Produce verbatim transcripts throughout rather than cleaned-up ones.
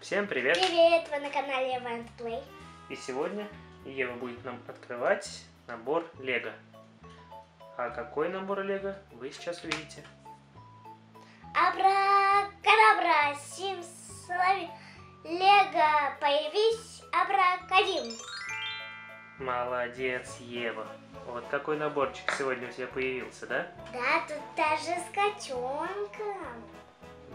Всем привет! Привет! Вы на канале Eva and Play. И сегодня Ева будет нам открывать набор Лего. А какой набор Лего вы сейчас увидите? Абракадабра, симсалами, Лего, появись, абракадим. Молодец, Ева. Вот такой наборчик сегодня у тебя появился, да? Да, тут даже с котенком.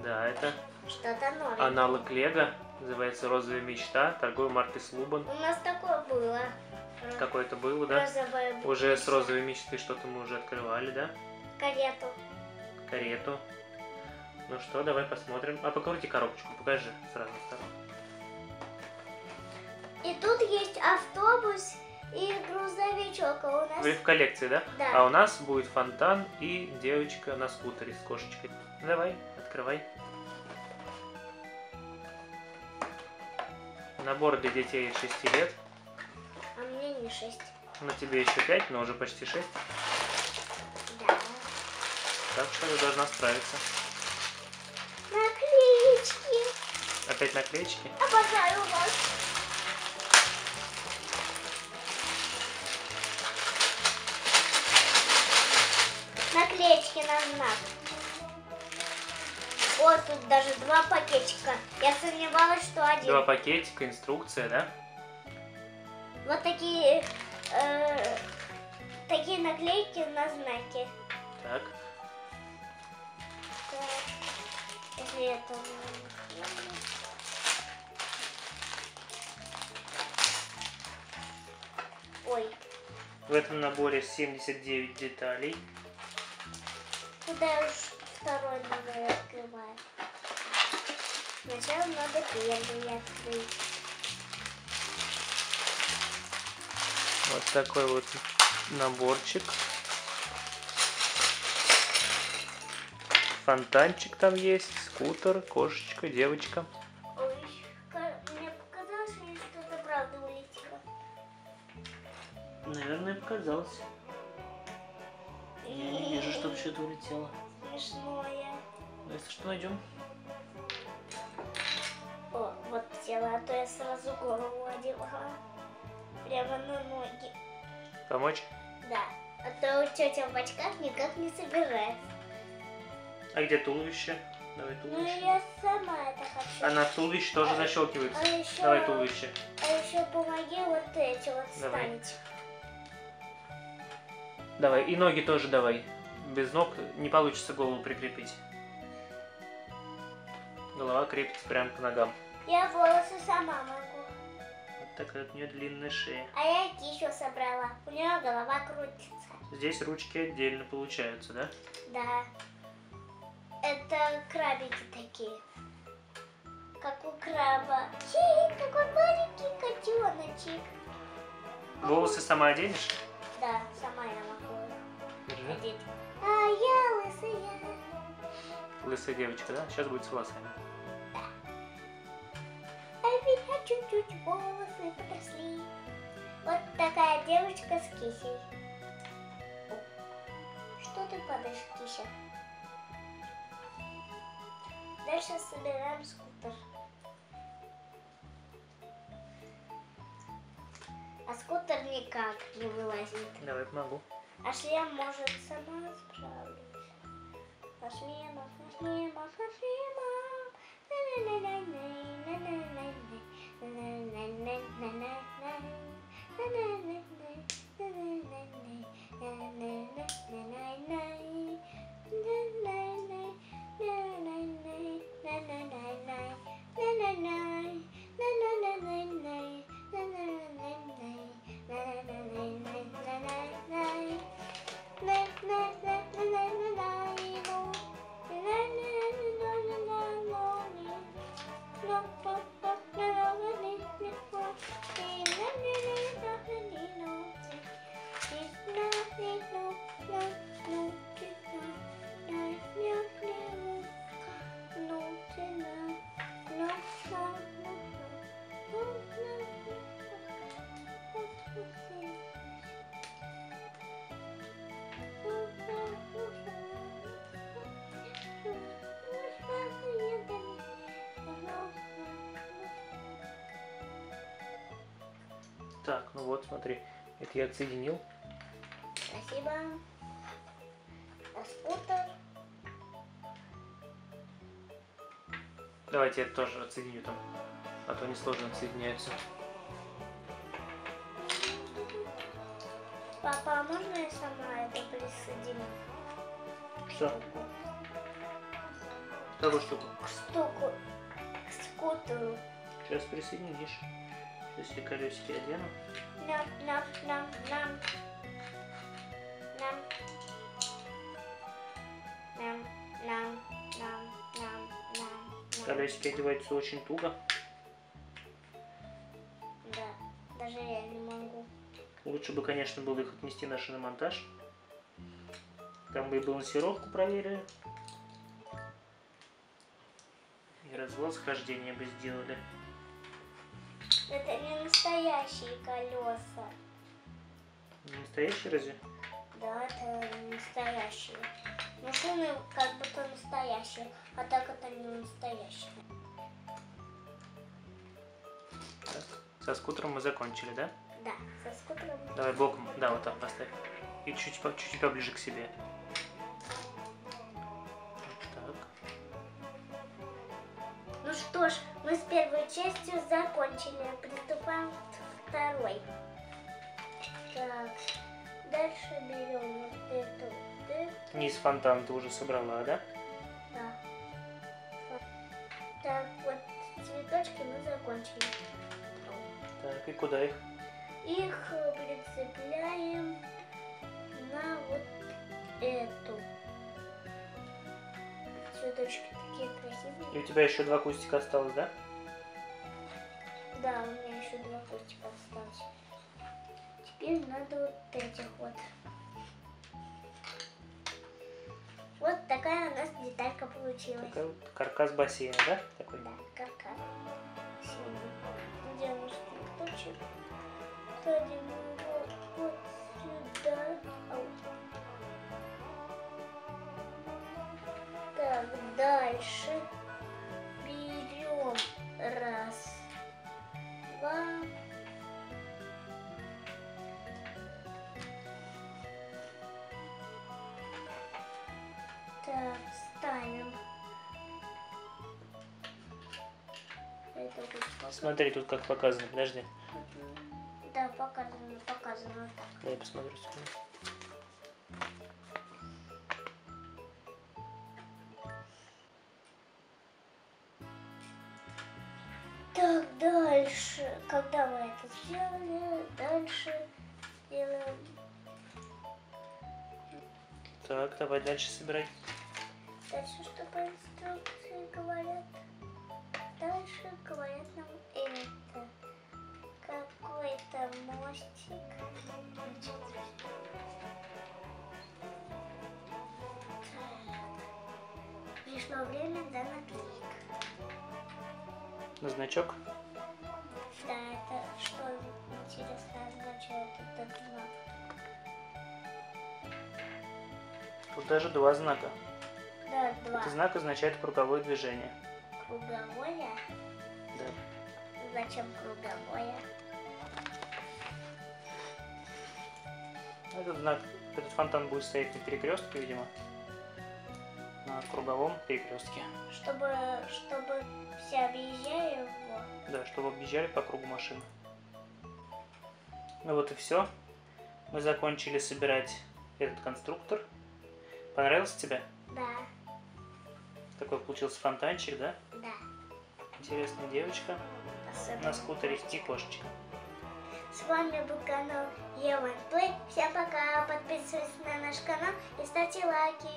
Да, это что-то новое. Аналог Лего, называется «Розовая мечта», торговой марки Sluban. У нас такое было. Какое-то было, да? Розовая мечта. Уже с «Розовой мечты» что-то мы уже открывали, да? Карету. Карету. Ну что, давай посмотрим. А покрути коробочку, покажи сразу. И тут есть автобус и грузовичок. А у нас... Вы в коллекции, да? Да. А у нас будет фонтан и девочка на скутере с кошечкой. Давай, открывай. Набор для детей от шести лет. А мне не шесть. Ну тебе еще пять, но уже почти шесть. Да. Так что ты должна справиться. Наклеечки. Опять наклеечки? Обожаю вас. Наклеечки на знак. О, тут даже два пакетика. Я сомневалась, что один. Два пакетика, инструкция, да? Вот такие, э, такие наклейки на знаки. Так. Так. Это... Ой. В этом наборе семьдесят девять деталей. Куда уж второй набор открываем? Сначала надо первый открыть. Вот такой вот наборчик. Фонтанчик там есть, скутер, кошечка, девочка. Ой, мне показалось, что что-то правда улетело. Наверное, показалось. Я не вижу, чтобы что-то улетело. Смешное. Ну, если что, найдем. О, вот тело, а то я сразу голову одела. Прямо на ноги. Помочь? Да. А то тетя в очках никак не собирается. А где туловище? Давай туловище. Ну, я сама это хочу. Она туловище тоже а, защелкивается. А еще, давай туловище. А еще помоги вот эти вот встанете. Давай, и ноги тоже давай. Без ног не получится голову прикрепить. Голова крепится прямо к ногам. Я волосы сама могу. Вот такая вот у нее длинная шея. А я еще собрала. У нее голова крутится. Здесь ручки отдельно получаются, да? Да. Это крабики такие. Как у краба. Хи, какой маленький котеночек. Волосы сама оденешь? Да, сама я могу одеть. А я лысая. Лысая девочка, да? Сейчас будет с волосами. Да. А меня чуть-чуть волосы подросли. Вот такая девочка с кисей. Что ты падаешь, кися? Дальше собираем скутер. А скутер никак не вылазит. Давай помогу. Ашлия может сама справиться. Ашлия, Ашлия, Ой, Так, ну вот, смотри, это я отсоединил. Спасибо. Распутал. Давайте я это тоже отсоединю там, а то они сложно отсоединяются. Папа, а можно я сама это присоединю? Что? Вторую штуку. К штуку. К скутеру. Сейчас присоединишь. Сейчас я колесики одену. Нам, нам, нам, нам. Нам. Нам, нам, нам, нам, нам. Колесики одеваются очень туго. Да, даже я не могу. Лучше бы, конечно, было их отнести на шиномонтаж. Там бы и балансировку проверили. И развал схождения бы сделали. Это не настоящие колеса. Не настоящие разве? Да, это не настоящие. Машины как будто настоящие, а так это не настоящие. Так, со скутером мы закончили, да? Да, со скутером. Давай боком, да, вот так поставь. И чуть-чуть чуть поближе к себе. Вот так. Ну что ж, мы с первой частью закончили. Приступаем к второй. Так, дальше берем вот эту. Низ фонтан ты уже собрала, да? Да. Так, вот цветочки мы закончили. Так, и куда их? Их прицепляем на вот эту. Цветочки такие красивые. И у тебя еще два кустика осталось, да? Да, у меня еще два кустика осталось. Теперь надо вот этих вот. Вот такая у нас деталька получилась. Такая вот каркас бассейна, да? Такой? Да, каркас бассейна. Делаем штукточек. Кладем его вот сюда. Ау. Так, дальше берем раз, два. Так, ставим. Смотри, тут как показано, подожди. Да, показано, показано так. Дай я посмотрю сюда. Так, дальше, когда мы это сделали, дальше делаем. Так, давай дальше собирай. Дальше что по инструкции говорят? Дальше говорят нам это. Какой-то мостик. Пришло время за наклейку. На значок? Да, это что интересно означает этот знак? Тут даже два знака. Да, два. Этот знак означает круговое движение. Круговое? Да. Зачем круговое? Этот знак, этот фонтан будет стоять на перекрестке, видимо, на круговом перекрестке. Чтобы, чтобы все объезжали его. Да, чтобы объезжали по кругу машины. Ну вот и все. Мы закончили собирать этот конструктор. Понравился тебе? Да. Такой получился фонтанчик, да? Да. Интересная девочка. Особенно. На скутере и кошечка. С вами был канал Eva and Play. Всем пока. Подписывайтесь на наш канал и ставьте лайки.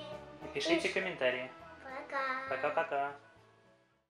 И пишите и... комментарии. Пока. Пока-пока.